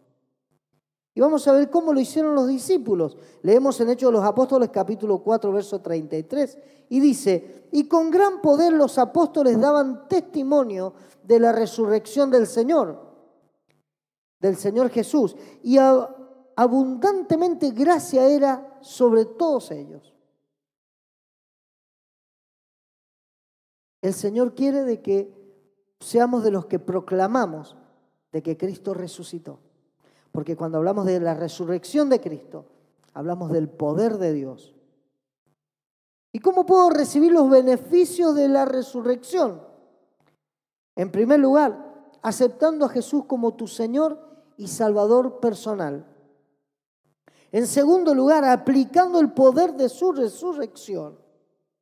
Y vamos a ver cómo lo hicieron los discípulos. Leemos en Hechos de los Apóstoles capítulo cuatro, verso treinta y tres, y dice, y con gran poder los apóstoles daban testimonio de la resurrección del Señor, del Señor Jesús, y ab- abundantemente gracia era sobre todos ellos. El Señor quiere de que seamos de los que proclamamos de que Cristo resucitó. Porque cuando hablamos de la resurrección de Cristo, hablamos del poder de Dios. ¿Y cómo puedo recibir los beneficios de la resurrección? En primer lugar, aceptando a Jesús como tu Señor y Salvador personal. En segundo lugar, aplicando el poder de su resurrección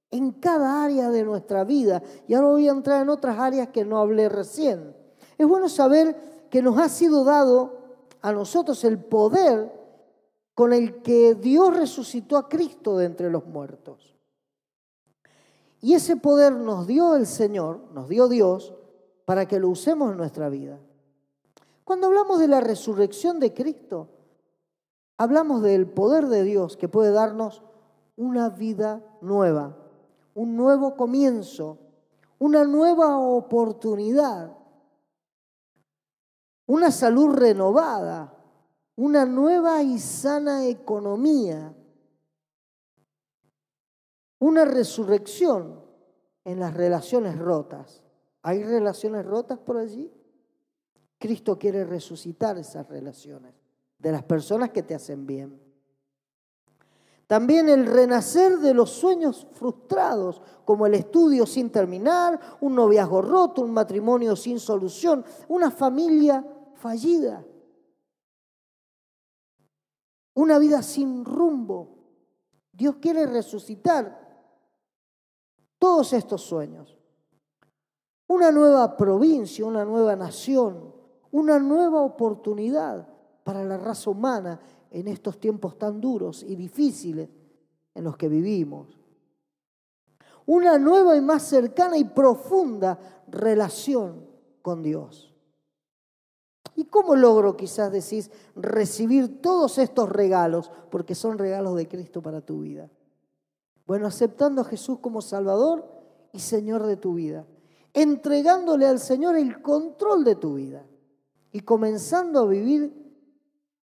en cada área de nuestra vida. Y ahora voy a entrar en otras áreas que no hablé recién. Es bueno saber que nos ha sido dado a nosotros el poder con el que Dios resucitó a Cristo de entre los muertos. Y ese poder nos dio el Señor, nos dio Dios, para que lo usemos en nuestra vida. Cuando hablamos de la resurrección de Cristo, hablamos del poder de Dios que puede darnos una vida nueva, un nuevo comienzo, una nueva oportunidad, una salud renovada, una nueva y sana economía, una resurrección en las relaciones rotas. ¿Hay relaciones rotas por allí? Cristo quiere resucitar esas relaciones de las personas que te hacen bien. También el renacer de los sueños frustrados, como el estudio sin terminar, un noviazgo roto, un matrimonio sin solución, una familia fallida, una vida sin rumbo. Dios quiere resucitar todos estos sueños. Una nueva provincia, una nueva nación, una nueva oportunidad para la raza humana en estos tiempos tan duros y difíciles en los que vivimos. Una nueva y más cercana y profunda relación con Dios. ¿Y cómo logro, quizás decís, recibir todos estos regalos? Porque son regalos de Cristo para tu vida. Bueno, aceptando a Jesús como Salvador y Señor de tu vida. Entregándole al Señor el control de tu vida. Y comenzando a vivir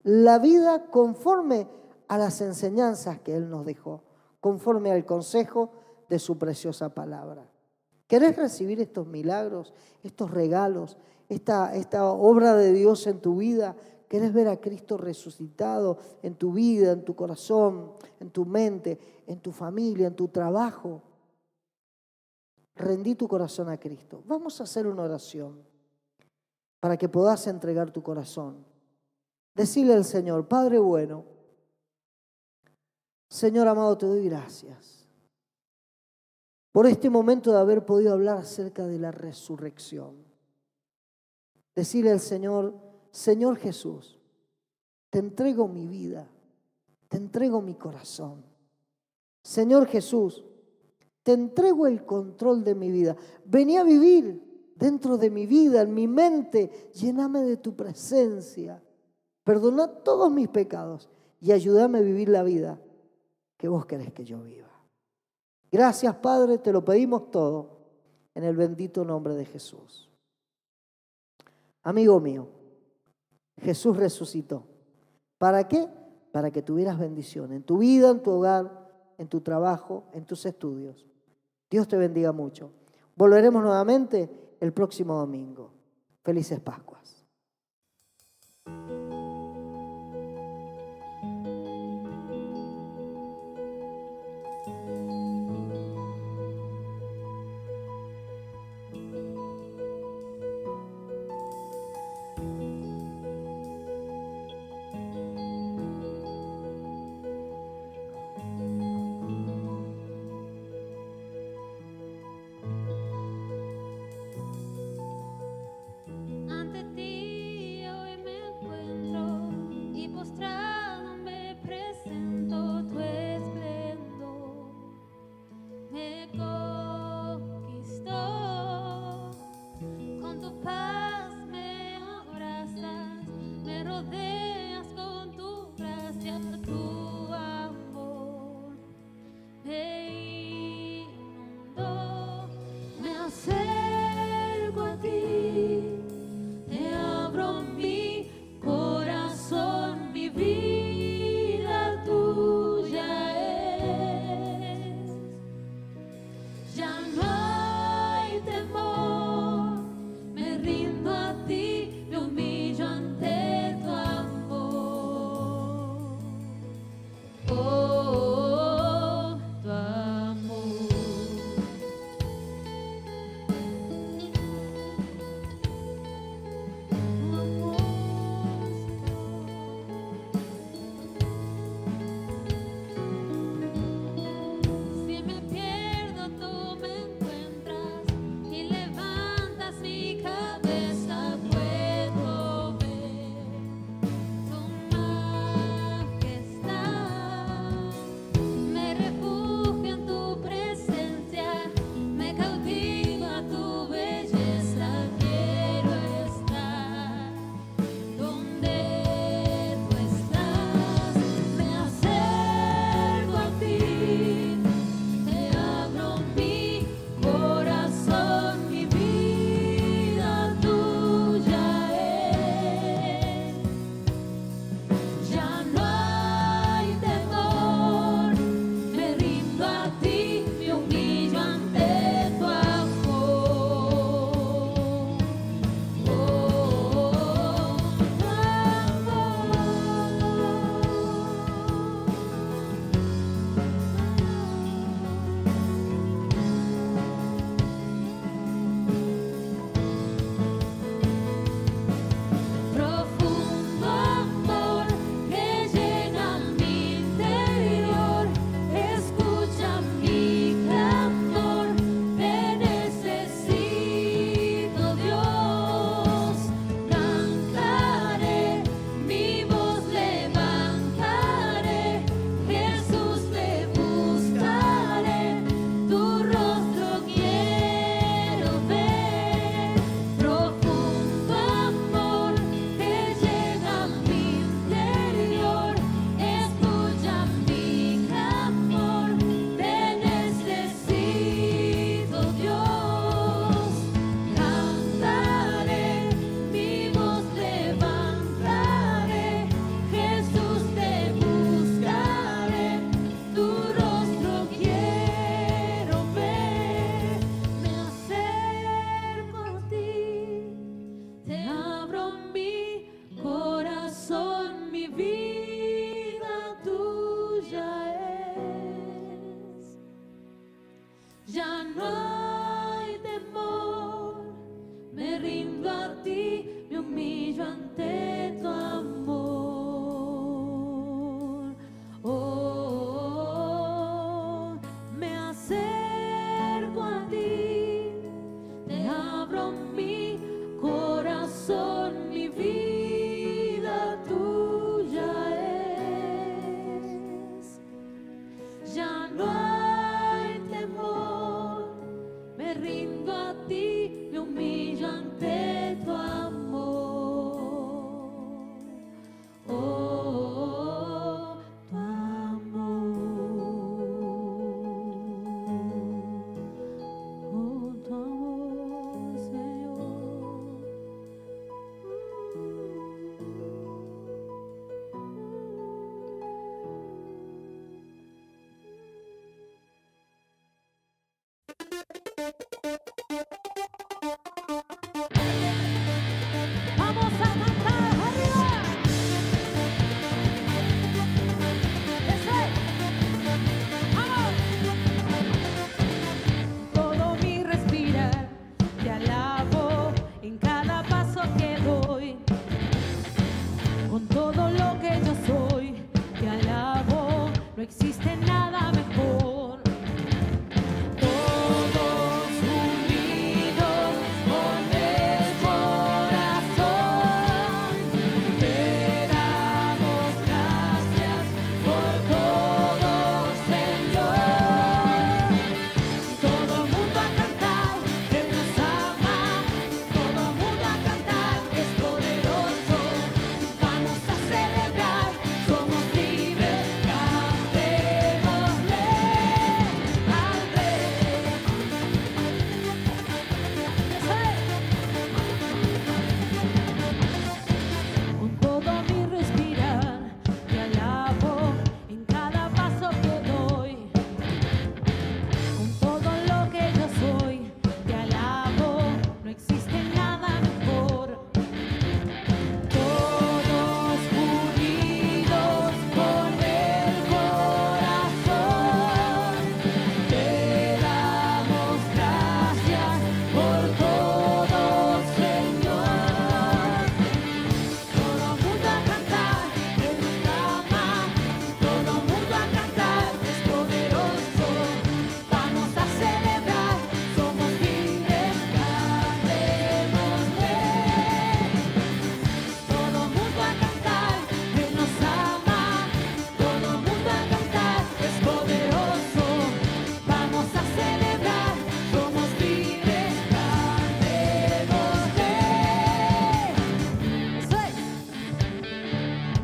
la vida conforme a las enseñanzas que Él nos dejó. Conforme al consejo de su preciosa palabra. ¿Querés recibir estos milagros, estos regalos, esta, esta obra de Dios en tu vida? ¿Querés ver a Cristo resucitado en tu vida, en tu corazón, en tu mente, en tu familia, en tu trabajo? Rendí tu corazón a Cristo. Vamos a hacer una oración para que puedas entregar tu corazón. Decile al Señor: Padre bueno, Señor amado, te doy gracias por este momento de haber podido hablar acerca de la resurrección. Decirle al Señor: Señor Jesús, te entrego mi vida, te entrego mi corazón. Señor Jesús, te entrego el control de mi vida. Vení a vivir dentro de mi vida, en mi mente, lléname de tu presencia. Perdona todos mis pecados y ayúdame a vivir la vida que vos querés que yo viva. Gracias, Padre, te lo pedimos todo en el bendito nombre de Jesús. Amigo mío, Jesús resucitó. ¿Para qué? Para que tuvieras bendición en tu vida, en tu hogar, en tu trabajo, en tus estudios. Dios te bendiga mucho. Volveremos nuevamente el próximo domingo. Felices Pascuas. Me rindo a ti, me humillo ante tu amor.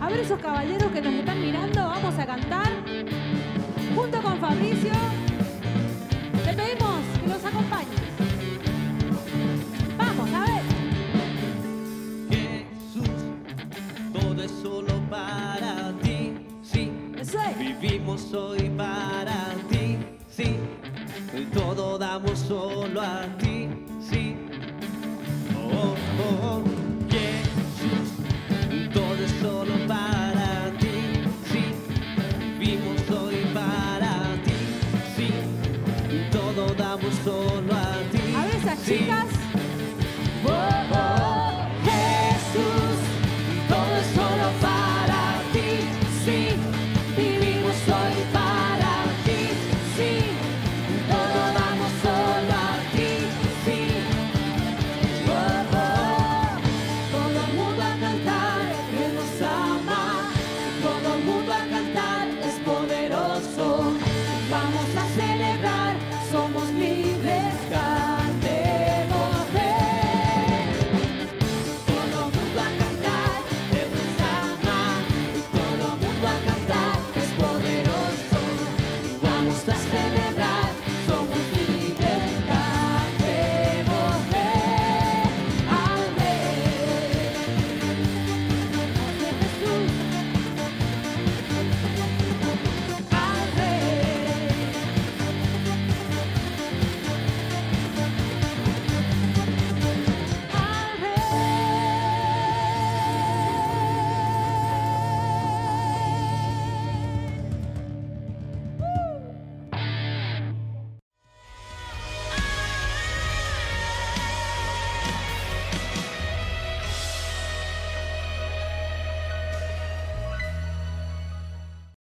A ver esos caballeros que nos están mirando, vamos a cantar junto con Fabricio. Te pedimos que nos acompañes. Vamos, a ver. Jesús, todo es solo para ti, sí. Eso es. Vivimos hoy para ti, sí. Todo damos solo a ti, sí. Oh, oh, oh.